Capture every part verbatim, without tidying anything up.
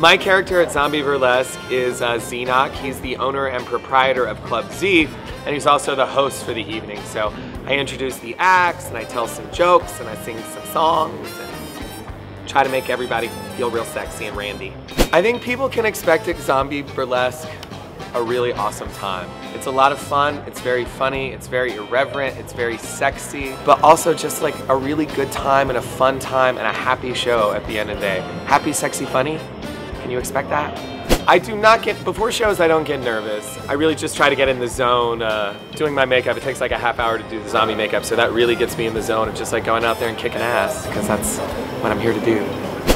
My character at Zombie Burlesque is uh, Zenoch. He's the owner and proprietor of Club Z, and he's also the host for the evening. So I introduce the acts, and I tell some jokes, and I sing some songs, and try to make everybody feel real sexy and randy. I think people can expect at Zombie Burlesque a really awesome time. It's a lot of fun, it's very funny, it's very irreverent, it's very sexy, but also just like a really good time and a fun time and a happy show at the end of the day. Happy, sexy, funny. Can you expect that? I do not get, before shows I don't get nervous. I really just try to get in the zone. Uh, doing my makeup, it takes like a half hour to do the zombie makeup, so that really gets me in the zone of just like going out there and kicking ass, because that's what I'm here to do.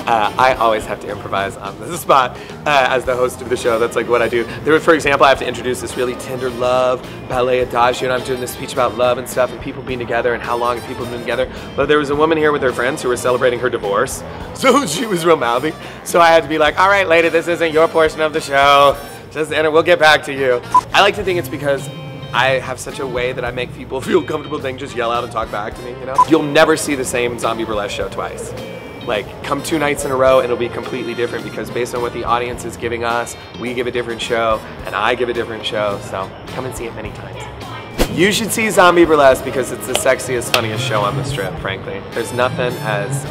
Uh, I always have to improvise on the spot uh, as the host of the show. That's like what I do. There, for example, I have to introduce this really tender love ballet adagio, and I'm doing this speech about love and stuff and people being together and how long people have been together. But there was a woman here with her friends who were celebrating her divorce, so she was real mouthy. So I had to be like, all right, lady, this isn't your portion of the show. Just enter, we'll get back to you. I like to think it's because I have such a way that I make people feel comfortable. They can just yell out and talk back to me, you know? You'll never see the same Zombie Burlesque show twice. Like, come two nights in a row and it'll be completely different, because based on what the audience is giving us, we give a different show and I give a different show, so come and see it many times. You should see Zombie Burlesque because it's the sexiest, funniest show on the strip, frankly. There's nothing as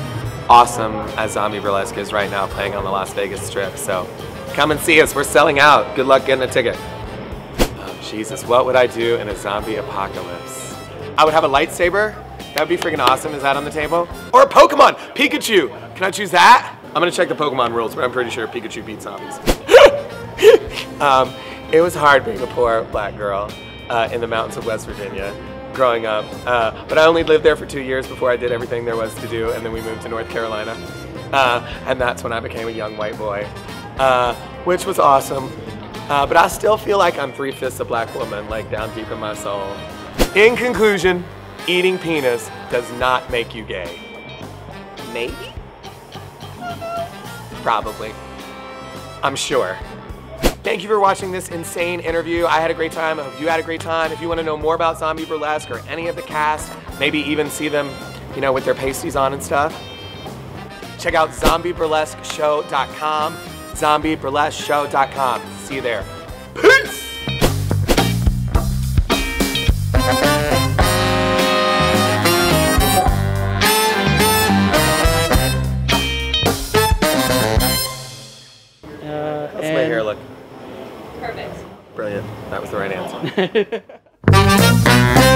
awesome as Zombie Burlesque is right now playing on the Las Vegas Strip, so come and see us. We're selling out. Good luck getting a ticket. Oh, Jesus, what would I do in a zombie apocalypse? I would have a lightsaber. That would be freaking awesome. Is that on the table? Or a Pokemon! Pikachu! Can I choose that? I'm gonna check the Pokemon rules, but I'm pretty sure Pikachu beats zombies. um, it was hard being a poor black girl uh, in the mountains of West Virginia growing up. Uh, but I only lived there for two years before I did everything there was to do, and then we moved to North Carolina. Uh, and that's when I became a young white boy, uh, which was awesome. Uh, but I still feel like I'm three-fifths a black woman, like down deep in my soul. In conclusion, eating penis does not make you gay. Maybe? Probably. I'm sure. Thank you for watching this insane interview. I had a great time. I hope you had a great time. If you want to know more about Zombie Burlesque or any of the cast, maybe even see them, you know, with their pasties on and stuff, check out Zombie Burlesque Show dot com. Zombie Burlesque Show dot com. See you there. Peace! Perfect. Brilliant. That was the right answer.